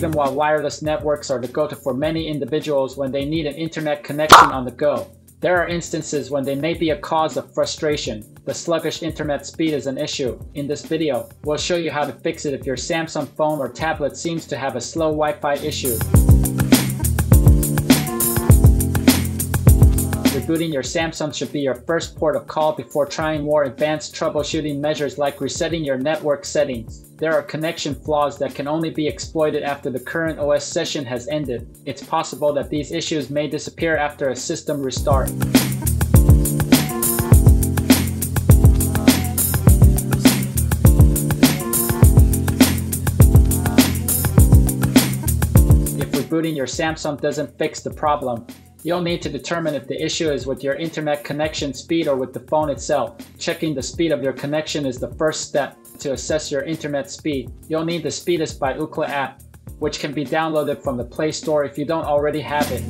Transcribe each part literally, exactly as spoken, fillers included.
even while wireless networks are the go-to for many individuals when they need an internet connection on the go. There are instances when they may be a cause of frustration. The sluggish internet speed is an issue. In this video, we'll show you how to fix it if your Samsung phone or tablet seems to have a slow Wi-Fi issue. Rebooting your Samsung should be your first port of call before trying more advanced troubleshooting measures like resetting your network settings. There are connection flaws that can only be exploited after the current O S session has ended. It's possible that these issues may disappear after a system restart. If rebooting your Samsung doesn't fix the problem, you'll need to determine if the issue is with your internet connection speed or with the phone itself. Checking the speed of your connection is the first step. To assess your internet speed, you'll need the Speedtest by Ookla app, which can be downloaded from the Play Store if you don't already have it.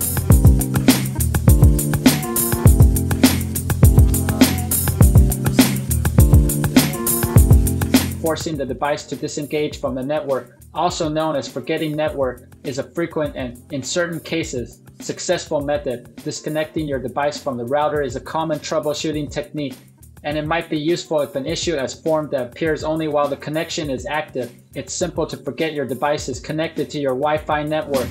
Forcing the device to disengage from the network, also known as forgetting network, is a frequent and, in certain cases, successful method. Disconnecting your device from the router is a common troubleshooting technique, and it might be useful if an issue has formed that appears only while the connection is active. It's simple to forget your device is connected to your Wi-Fi network.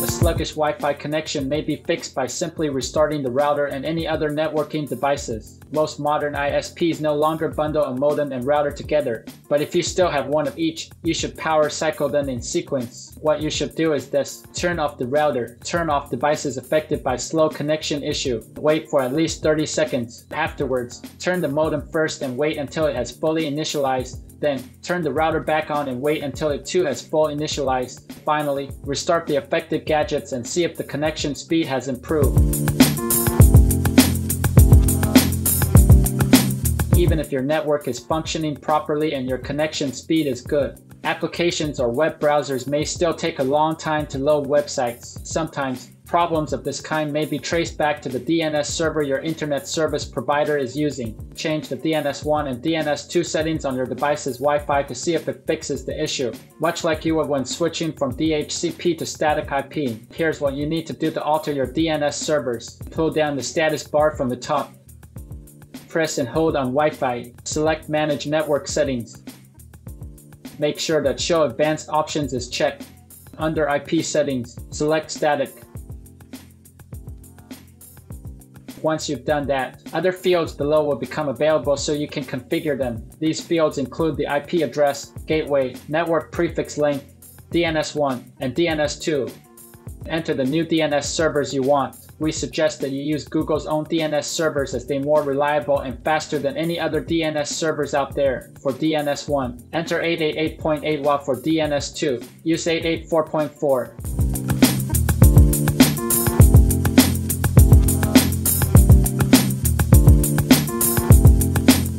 The sluggish Wi-Fi connection may be fixed by simply restarting the router and any other networking devices. Most modern I S Ps no longer bundle a modem and router together, but if you still have one of each, you should power cycle them in sequence. What you should do is this: turn off the router, turn off devices affected by slow connection issue, wait for at least thirty seconds. Afterwards, turn the modem first and wait until it has fully initialized, then turn the router back on and wait until it too has fully initialized. Finally, restart the affected gadgets and see if the connection speed has improved. Even if your network is functioning properly and your connection speed is good, applications or web browsers may still take a long time to load websites. Sometimes, problems of this kind may be traced back to the D N S server your internet service provider is using. Change the D N S one and D N S two settings on your device's Wi-Fi to see if it fixes the issue, much like you would when switching from D H C P to static I P. Here's what you need to do to alter your D N S servers. Pull down the status bar from the top. Press and hold on Wi-Fi. Select Manage Network Settings. Make sure that Show Advanced Options is checked. Under I P Settings, select Static. Once you've done that, other fields below will become available so you can configure them. These fields include the I P address, gateway, network prefix length, D N S one, and D N S two. Enter the new D N S servers you want. We suggest that you use Google's own D N S servers as they're more reliable and faster than any other D N S servers out there. For D N S one, enter eight eighty-eight point eight while for D N S two, use eight eighty-four point four.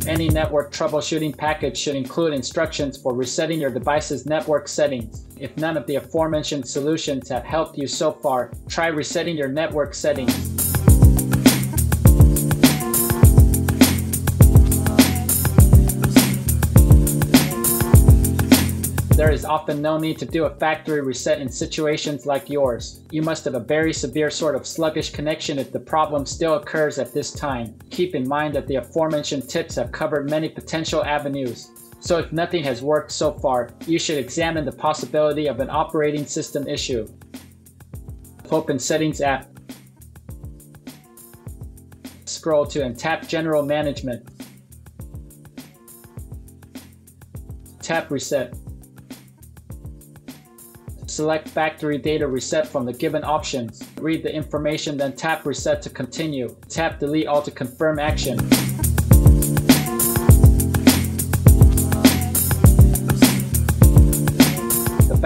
Any network troubleshooting package should include instructions for resetting your device's network settings. If none of the aforementioned solutions have helped you so far, try resetting your network settings. There is often no need to do a factory reset in situations like yours. You must have a very severe sort of sluggish connection if the problem still occurs at this time. Keep in mind that the aforementioned tips have covered many potential avenues. So if nothing has worked so far, you should examine the possibility of an operating system issue. Open Settings app. Scroll to and tap General Management. Tap Reset. Select Factory Data Reset from the given options. Read the information, then tap Reset to continue. Tap Delete All to confirm action.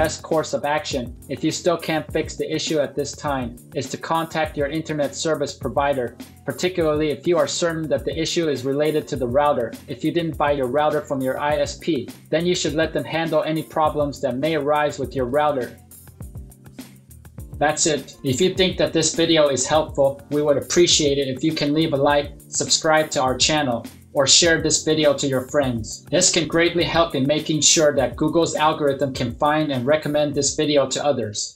Best course of action, if you still can't fix the issue at this time, is to contact your internet service provider, particularly if you are certain that the issue is related to the router. If you didn't buy your router from your I S P, then you should let them handle any problems that may arise with your router. That's it. If you think that this video is helpful, we would appreciate it if you can leave a like, subscribe to our channel. or share this video to your friends. This can greatly help in making sure that Google's algorithm can find and recommend this video to others.